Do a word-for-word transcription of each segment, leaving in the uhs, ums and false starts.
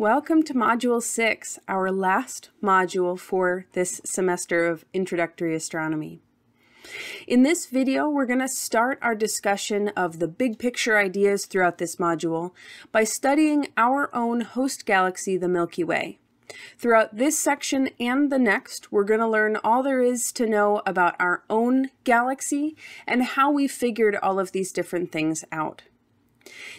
Welcome to Module six, our last module for this semester of Introductory Astronomy. In this video, we're going to start our discussion of the big picture ideas throughout this module by studying our own host galaxy, the Milky Way. Throughout this section and the next, we're going to learn all there is to know about our own galaxy and how we figured all of these different things out.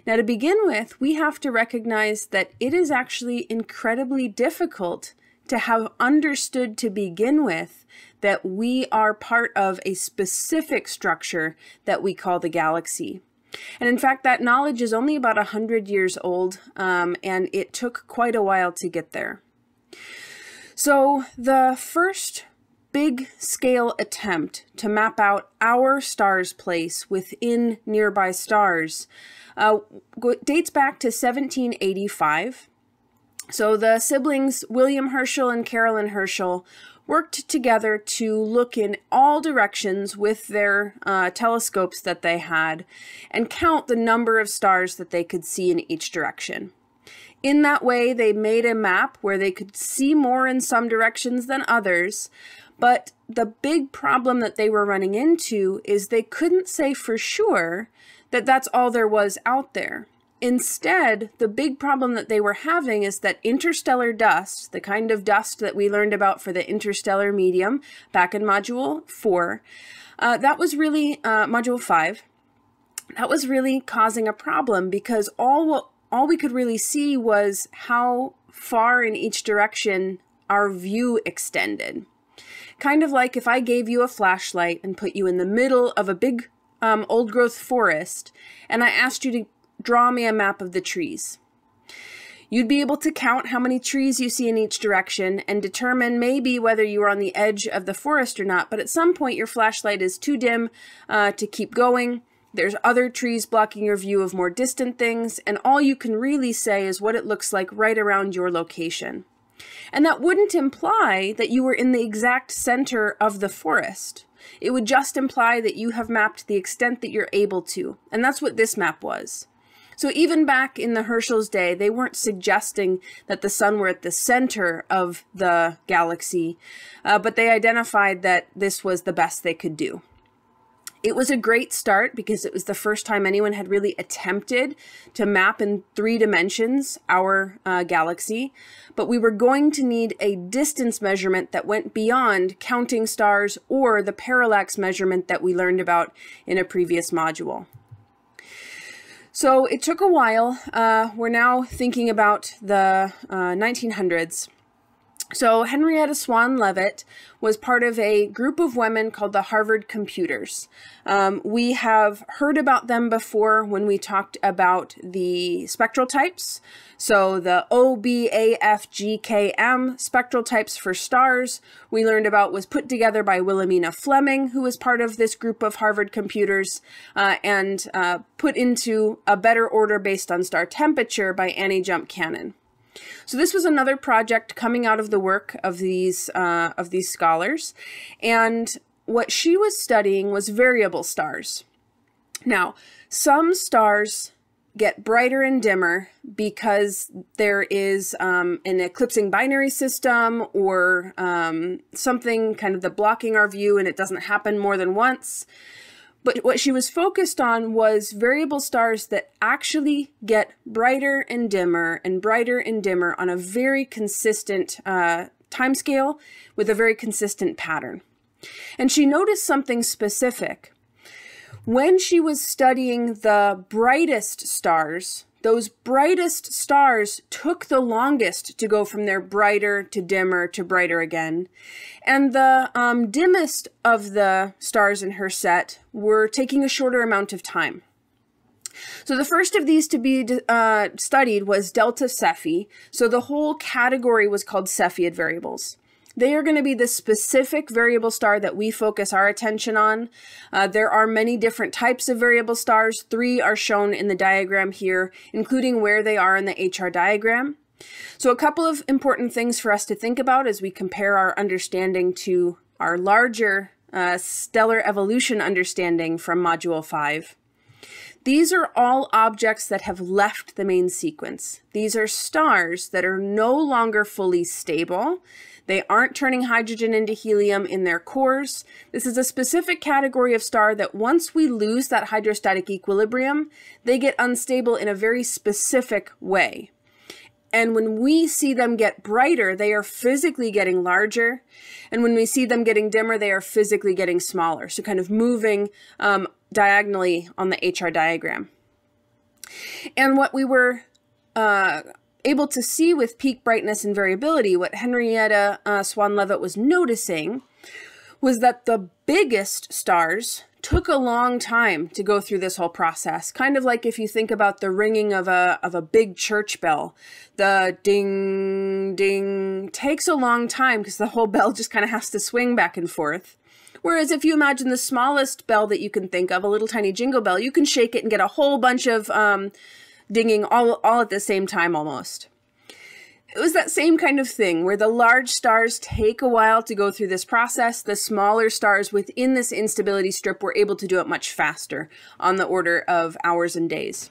Now, to begin with, we have to recognize that it is actually incredibly difficult to have understood to begin with that we are part of a specific structure that we call the galaxy. And in fact, that knowledge is only about one hundred years old, um, and it took quite a while to get there. So the first big scale attempt to map out our star's place within nearby stars uh, dates back to seventeen eighty-five. So the siblings William Herschel and Caroline Herschel worked together to look in all directions with their uh, telescopes that they had and count the number of stars that they could see in each direction. In that way, they made a map where they could see more in some directions than others, but the big problem that they were running into is they couldn't say for sure that that's all there was out there. Instead, the big problem that they were having is that interstellar dust, the kind of dust that we learned about for the interstellar medium back in Module four, uh, that was really, uh, Module five, that was really causing a problem because all what All we could really see was how far in each direction our view extended. Kind of like if I gave you a flashlight and put you in the middle of a big um, old growth forest and I asked you to draw me a map of the trees. You'd be able to count how many trees you see in each direction and determine maybe whether you are on the edge of the forest or not, but at some point your flashlight is too dim uh, to keep going. There's other trees blocking your view of more distant things, and all you can really say is what it looks like right around your location. And that wouldn't imply that you were in the exact center of the forest. It would just imply that you have mapped the extent that you're able to, and that's what this map was. So even back in the Herschel's day, they weren't suggesting that the sun were at the center of the galaxy, uh, but they identified that this was the best they could do. It was a great start because it was the first time anyone had really attempted to map in three dimensions our uh, galaxy, but we were going to need a distance measurement that went beyond counting stars or the parallax measurement that we learned about in a previous module. So it took a while. Uh, we're now thinking about the uh, nineteen hundreds. So Henrietta Swan Leavitt was part of a group of women called the Harvard Computers. Um, we have heard about them before when we talked about the spectral types. So the O B A F G K M spectral types for stars we learned about was put together by Wilhelmina Fleming, who was part of this group of Harvard Computers, uh, and uh, put into a better order based on star temperature by Annie Jump Cannon. So this was another project coming out of the work of these, uh, of these scholars, and what she was studying was variable stars. Now, some stars get brighter and dimmer because there is um, an eclipsing binary system or um, something kind of the blocking our view, and it doesn't happen more than once. But what she was focused on was variable stars that actually get brighter and dimmer and brighter and dimmer on a very consistent uh, timescale with a very consistent pattern. And she noticed something specific. When she was studying the brightest stars, those brightest stars took the longest to go from their brighter to dimmer to brighter again. And the um, dimmest of the stars in her set were taking a shorter amount of time. So the first of these to be uh, studied was Delta Cephei. So the whole category was called Cepheid variables. They are going to be the specific variable star that we focus our attention on. Uh, there are many different types of variable stars. Three are shown in the diagram here, including where they are in the H R diagram. So a couple of important things for us to think about as we compare our understanding to our larger uh, stellar evolution understanding from Module five. These are all objects that have left the main sequence. These are stars that are no longer fully stable. They aren't turning hydrogen into helium in their cores. This is a specific category of star that once we lose that hydrostatic equilibrium, they get unstable in a very specific way. And when we see them get brighter, they are physically getting larger. And when we see them getting dimmer, they are physically getting smaller. So kind of moving um, diagonally on the H R diagram. And what we were uh, able to see with peak brightness and variability, what Henrietta uh, Swan Leavitt was noticing was that the biggest stars took a long time to go through this whole process. Kind of like if you think about the ringing of a, of a big church bell, the ding, ding takes a long time because the whole bell just kind of has to swing back and forth. Whereas if you imagine the smallest bell that you can think of, a little tiny jingle bell, you can shake it and get a whole bunch of um, dinging all, all at the same time almost. It was that same kind of thing where the large stars take a while to go through this process. The smaller stars within this instability strip were able to do it much faster, on the order of hours and days.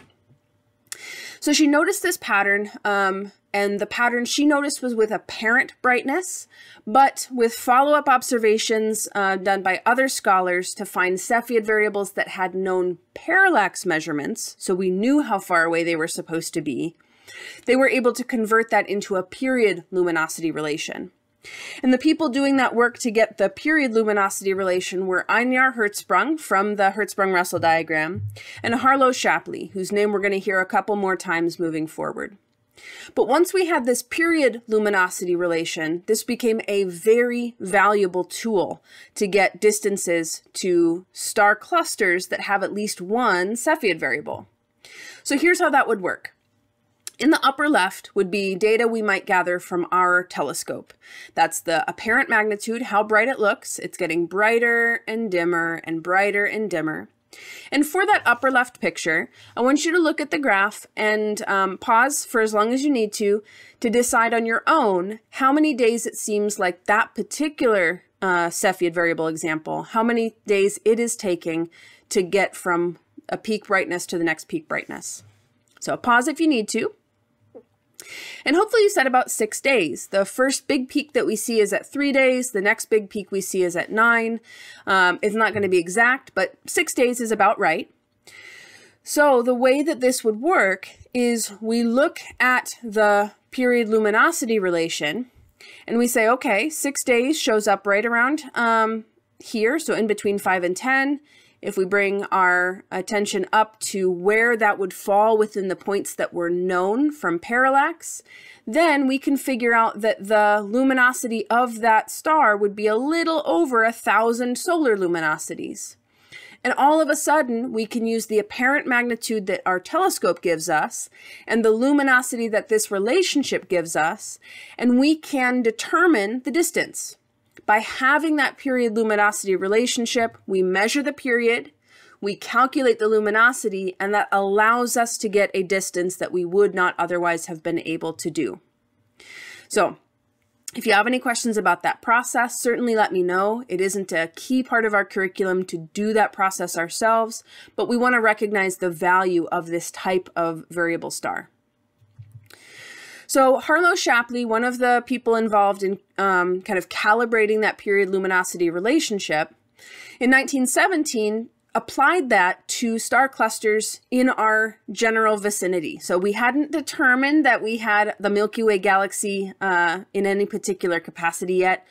So she noticed this pattern, um, and the pattern she noticed was with apparent brightness, but with follow-up observations uh, done by other scholars to find Cepheid variables that had known parallax measurements, so we knew how far away they were supposed to be. They were able to convert that into a period luminosity relation. And the people doing that work to get the period luminosity relation were Einar Hertzsprung from the Hertzsprung-Russell diagram and Harlow Shapley, whose name we're going to hear a couple more times moving forward. But once we had this period luminosity relation, this became a very valuable tool to get distances to star clusters that have at least one Cepheid variable. So here's how that would work. In the upper left would be data we might gather from our telescope. That's the apparent magnitude, how bright it looks. It's getting brighter and dimmer and brighter and dimmer. And for that upper left picture, I want you to look at the graph and um, pause for as long as you need to to decide on your own how many days it seems like that particular uh, Cepheid variable example, how many days it is taking to get from a peak brightness to the next peak brightness. So pause if you need to. And hopefully you said about six days. The first big peak that we see is at three days. The next big peak we see is at nine. Um, it's not going to be exact, but six days is about right. So the way that this would work is we look at the period luminosity relation and we say, okay, six days shows up right around um, here. So in between five and ten. If we bring our attention up to where that would fall within the points that were known from parallax, then we can figure out that the luminosity of that star would be a little over a thousand solar luminosities. And all of a sudden, we can use the apparent magnitude that our telescope gives us and the luminosity that this relationship gives us, and we can determine the distance. By having that period luminosity relationship, we measure the period, we calculate the luminosity, and that allows us to get a distance that we would not otherwise have been able to do. So if you have any questions about that process, certainly let me know. It isn't a key part of our curriculum to do that process ourselves, but we want to recognize the value of this type of variable star. So Harlow Shapley, one of the people involved in um, kind of calibrating that period luminosity relationship, in nineteen seventeen applied that to star clusters in our general vicinity. So we hadn't determined that we had the Milky Way galaxy uh, in any particular capacity yet,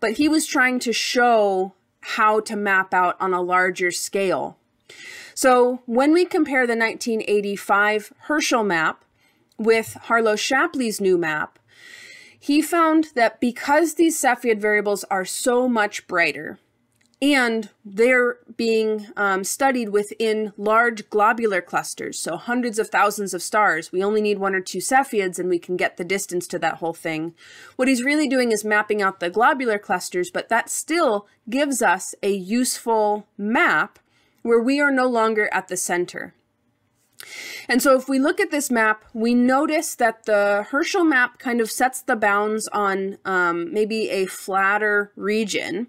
but he was trying to show how to map out on a larger scale. So when we compare the nineteen eighty-five Herschel map with Harlow Shapley's new map, he found that because these Cepheid variables are so much brighter and they're being um, studied within large globular clusters, so hundreds of thousands of stars, we only need one or two Cepheids and we can get the distance to that whole thing. What he's really doing is mapping out the globular clusters, but that still gives us a useful map where we are no longer at the center. And so if we look at this map, we notice that the Herschel map kind of sets the bounds on um, maybe a flatter region.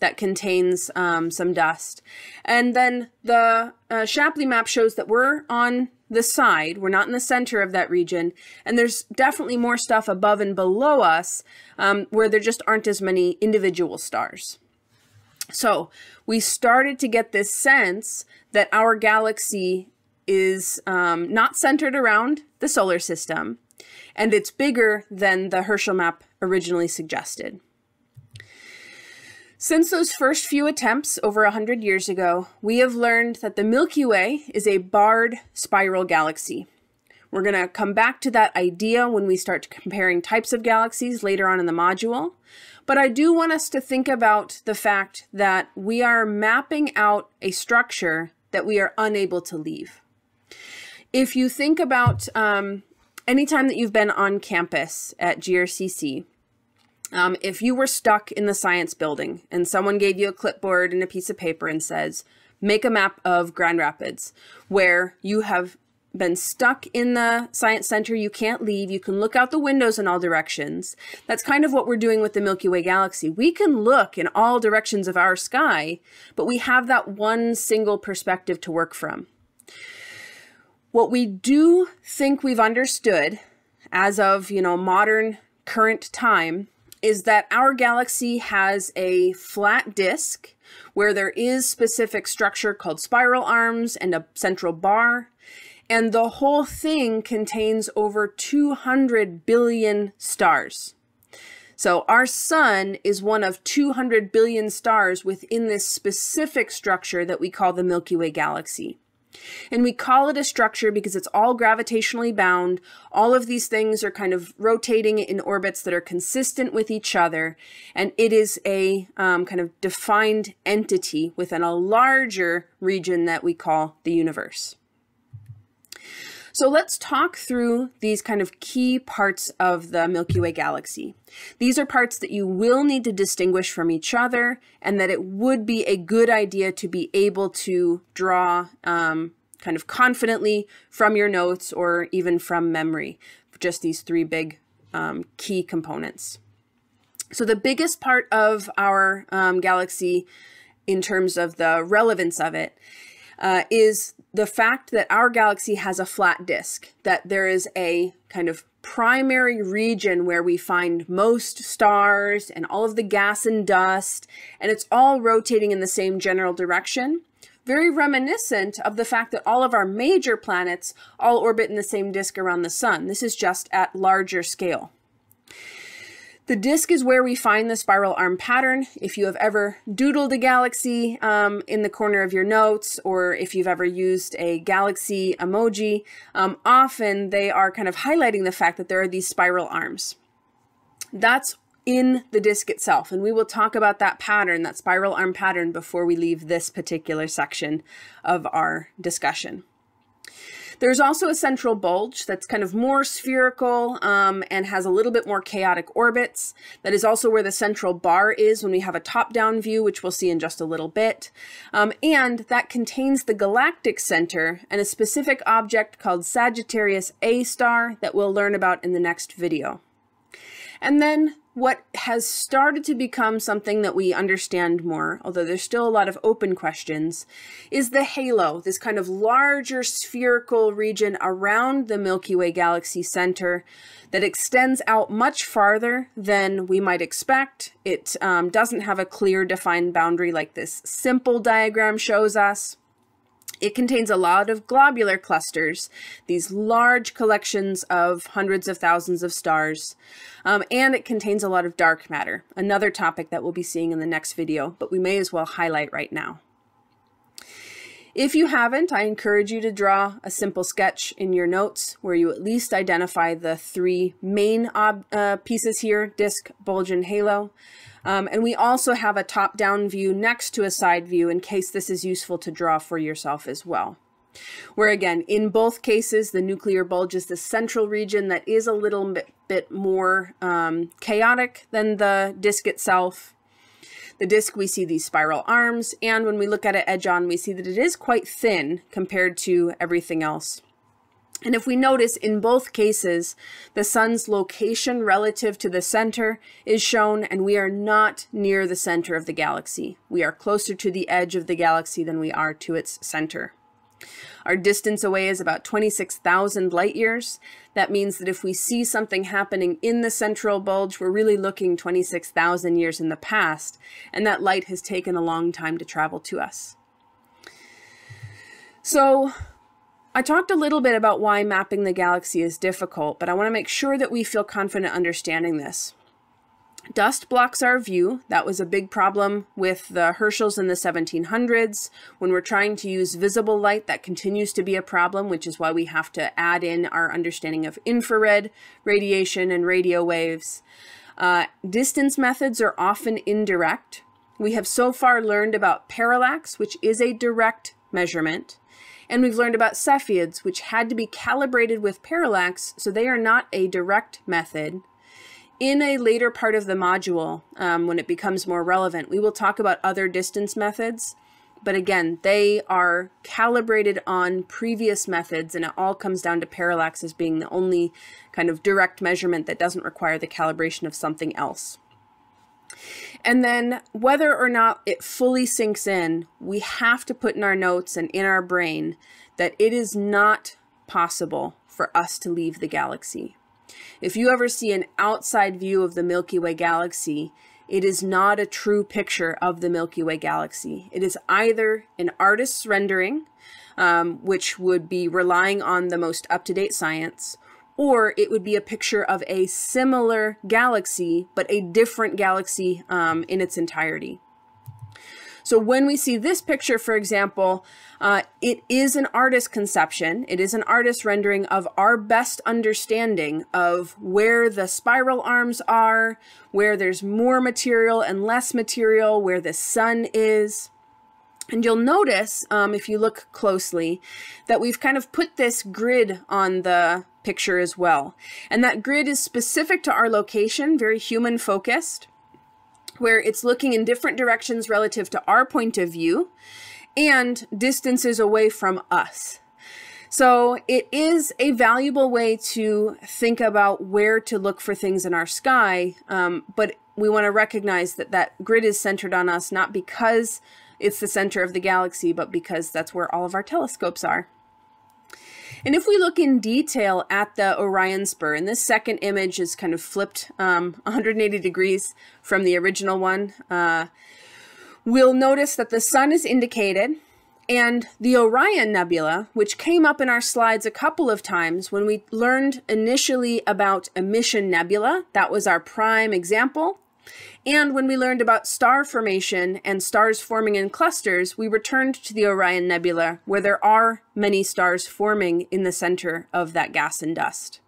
that contains um, some dust. And then the uh, Shapley map shows that we're on the side, we're not in the center of that region, and there's definitely more stuff above and below us um, where there just aren't as many individual stars. So we started to get this sense that our galaxy is um, not centered around the solar system, and it's bigger than the Herschel map originally suggested. Since those first few attempts over one hundred years ago, we have learned that the Milky Way is a barred spiral galaxy. We're going to come back to that idea when we start comparing types of galaxies later on in the module. But I do want us to think about the fact that we are mapping out a structure that we are unable to leave. If you think about um, any time that you've been on campus at G R C C, Um, if you were stuck in the science building and someone gave you a clipboard and a piece of paper and says, make a map of Grand Rapids, where you have been stuck in the science center, you can't leave, you can look out the windows in all directions. That's kind of what we're doing with the Milky Way galaxy. We can look in all directions of our sky, but we have that one single perspective to work from. What we do think we've understood as of, you know, modern current time is that our galaxy has a flat disk where there is specific structure called spiral arms and a central bar, and the whole thing contains over two hundred billion stars. So our sun is one of two hundred billion stars within this specific structure that we call the Milky Way galaxy. And we call it a structure because it's all gravitationally bound. All of these things are kind of rotating in orbits that are consistent with each other. And it is a um, kind of defined entity within a larger region that we call the universe. So let's talk through these kind of key parts of the Milky Way galaxy. These are parts that you will need to distinguish from each other, and that it would be a good idea to be able to draw um, kind of confidently from your notes or even from memory, just these three big um, key components. So the biggest part of our um, galaxy, in terms of the relevance of it, Uh, is the fact that our galaxy has a flat disk, that there is a kind of primary region where we find most stars and all of the gas and dust, and it's all rotating in the same general direction. Very reminiscent of the fact that all of our major planets all orbit in the same disk around the sun. This is just at larger scale. The disk is where we find the spiral arm pattern. If you have ever doodled a galaxy um, in the corner of your notes, or if you've ever used a galaxy emoji, um, often they are kind of highlighting the fact that there are these spiral arms. That's in the disk itself, and we will talk about that pattern, that spiral arm pattern, before we leave this particular section of our discussion. There's also a central bulge that's kind of more spherical um, and has a little bit more chaotic orbits. That is also where the central bar is when we have a top-down view, which we'll see in just a little bit. Um, and that contains the galactic center and a specific object called Sagittarius A star that we'll learn about in the next video. And then what has started to become something that we understand more, although there's still a lot of open questions, is the halo, this kind of larger spherical region around the Milky Way galaxy center that extends out much farther than we might expect. It um, doesn't have a clear defined boundary like this simple diagram shows us. It contains a lot of globular clusters, these large collections of hundreds of thousands of stars, um, and it contains a lot of dark matter, another topic that we'll be seeing in the next video, but we may as well highlight right now. If you haven't, I encourage you to draw a simple sketch in your notes where you at least identify the three main ob uh, pieces here, disk, bulge, and halo. Um, and we also have a top-down view next to a side view in case this is useful to draw for yourself as well. Where again, in both cases, the nuclear bulge is the central region that is a little bit, bit more um, chaotic than the disk itself. The disk, we see these spiral arms, and when we look at it edge on, we see that it is quite thin compared to everything else. And if we notice, in both cases, the sun's location relative to the center is shown, and we are not near the center of the galaxy. We are closer to the edge of the galaxy than we are to its center. Our distance away is about twenty-six thousand light years. That means that if we see something happening in the central bulge, we're really looking twenty-six thousand years in the past, and that light has taken a long time to travel to us. So, I talked a little bit about why mapping the galaxy is difficult, but I want to make sure that we feel confident understanding this. Dust blocks our view. That was a big problem with the Herschels in the seventeen hundreds. When we're trying to use visible light, that continues to be a problem, which is why we have to add in our understanding of infrared, radiation, and radio waves. Uh, distance methods are often indirect. We have so far learned about parallax, which is a direct measurement. And we've learned about Cepheids, which had to be calibrated with parallax, so they are not a direct method. In a later part of the module, um, when it becomes more relevant, we will talk about other distance methods. But again, they are calibrated on previous methods, and it all comes down to parallax as being the only kind of direct measurement that doesn't require the calibration of something else. And then whether or not it fully sinks in, we have to put in our notes and in our brain that it is not possible for us to leave the galaxy. If you ever see an outside view of the Milky Way galaxy, it is not a true picture of the Milky Way galaxy. It is either an artist's rendering, um, which would be relying on the most up-to-date science, or it would be a picture of a similar galaxy, but a different galaxy um, in its entirety. So when we see this picture, for example, uh, it is an artist's conception. It is an artist's rendering of our best understanding of where the spiral arms are, where there's more material and less material, where the sun is. And you'll notice, um, if you look closely, that we've kind of put this grid on the picture as well. And that grid is specific to our location, very human focused, where it's looking in different directions relative to our point of view and distances away from us. So it is a valuable way to think about where to look for things in our sky, um, but we want to recognize that that grid is centered on us, not because it's the center of the galaxy, but because that's where all of our telescopes are. And if we look in detail at the Orion spur, and this second image is kind of flipped um, one hundred eighty degrees from the original one, uh, we'll notice that the sun is indicated, and the Orion Nebula, which came up in our slides a couple of times when we learned initially about emission nebula. That was our prime example. And when we learned about star formation and stars forming in clusters, we returned to the Orion Nebula, where there are many stars forming in the center of that gas and dust.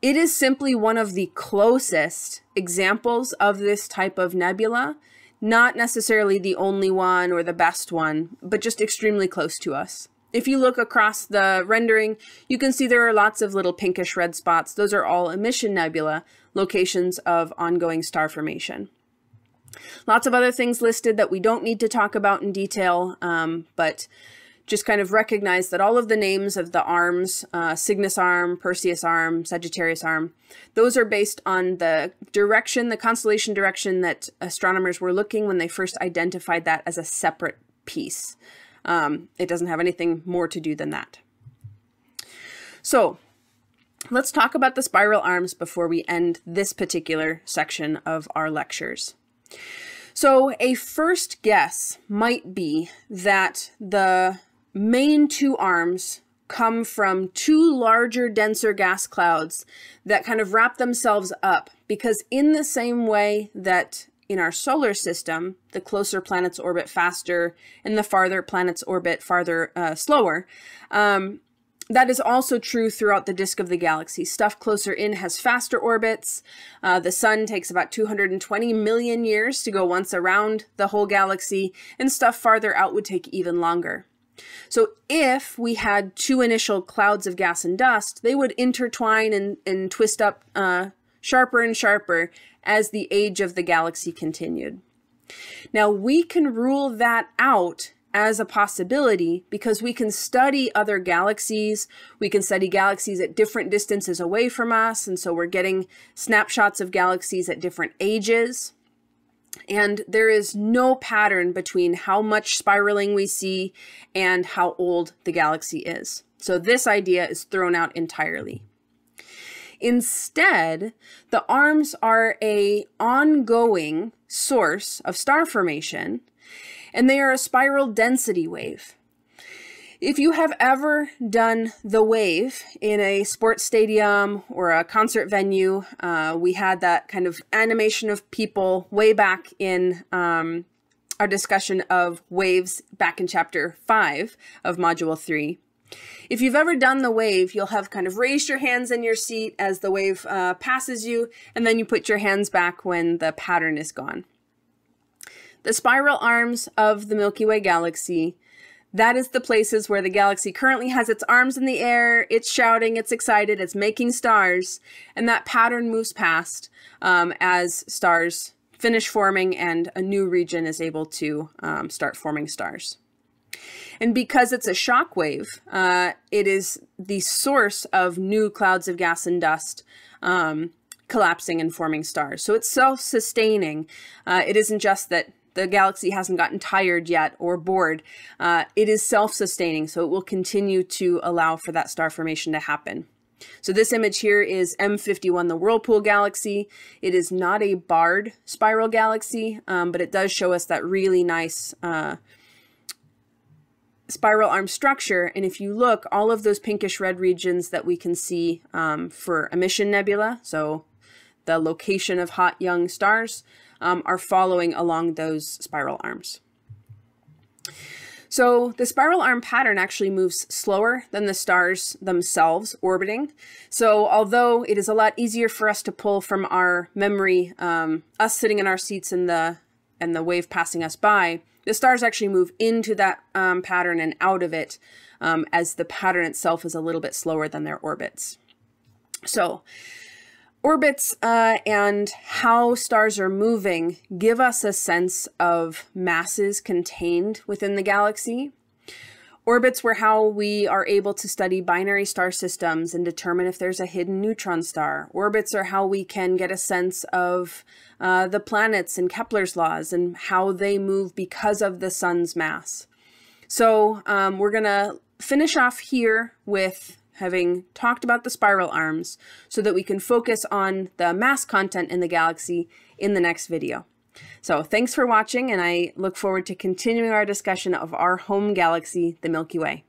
It is simply one of the closest examples of this type of nebula, not necessarily the only one or the best one, but just extremely close to us. If you look across the rendering, you can see there are lots of little pinkish red spots. Those are all emission nebula, locations of ongoing star formation. Lots of other things listed that we don't need to talk about in detail, um, but just kind of recognize that all of the names of the arms, uh, Cygnus arm, Perseus arm, Sagittarius arm, those are based on the direction, the constellation direction that astronomers were looking when they first identified that as a separate piece. Um, it doesn't have anything more to do than that. So let's talk about the spiral arms before we end this particular section of our lectures. So a first guess might be that the main two arms come from two larger, denser gas clouds that kind of wrap themselves up, because in the same way that in our solar system, the closer planets orbit faster and the farther planets orbit farther uh, slower. Um, that is also true throughout the disk of the galaxy. Stuff closer in has faster orbits. Uh, the sun takes about two hundred twenty million years to go once around the whole galaxy, and stuff farther out would take even longer. So if we had two initial clouds of gas and dust, they would intertwine and, and twist up uh, sharper and sharper as the age of the galaxy continued. Now, we can rule that out as a possibility because we can study other galaxies. We can study galaxies at different distances away from us, and so we're getting snapshots of galaxies at different ages. And there is no pattern between how much spiraling we see and how old the galaxy is. So this idea is thrown out entirely. Instead, the arms are an ongoing source of star formation, and they are a spiral density wave. If you have ever done the wave in a sports stadium or a concert venue, uh, we had that kind of animation of people way back in um, our discussion of waves back in chapter five of module three. If you've ever done the wave, you'll have kind of raised your hands in your seat as the wave uh, passes you, and then you put your hands back when the pattern is gone. The spiral arms of the Milky Way galaxy, that is the places where the galaxy currently has its arms in the air, it's shouting, it's excited, it's making stars, and that pattern moves past um, as stars finish forming and a new region is able to um, start forming stars. And because it's a shock wave, uh, it is the source of new clouds of gas and dust um, collapsing and forming stars. So it's self-sustaining. Uh, it isn't just that the galaxy hasn't gotten tired yet or bored. Uh, it is self-sustaining, so it will continue to allow for that star formation to happen. So this image here is M fifty-one, the Whirlpool Galaxy. It is not a barred spiral galaxy, um, but it does show us that really nice uh, spiral arm structure. And if you look, all of those pinkish red regions that we can see um, for emission nebula, so the location of hot young stars, Um, are following along those spiral arms. So the spiral arm pattern actually moves slower than the stars themselves orbiting. So although it is a lot easier for us to pull from our memory, um, us sitting in our seats and the, and the wave passing us by, the stars actually move into that um, pattern and out of it um, as the pattern itself is a little bit slower than their orbits. So orbits uh, and how stars are moving give us a sense of masses contained within the galaxy. Orbits were how we are able to study binary star systems and determine if there's a hidden neutron star. Orbits are how we can get a sense of uh, the planets and Kepler's laws and how they move because of the sun's mass. So um, we're going to finish off here with having talked about the spiral arms, so that we can focus on the mass content in the galaxy in the next video. So thanks for watching, and I look forward to continuing our discussion of our home galaxy, the Milky Way.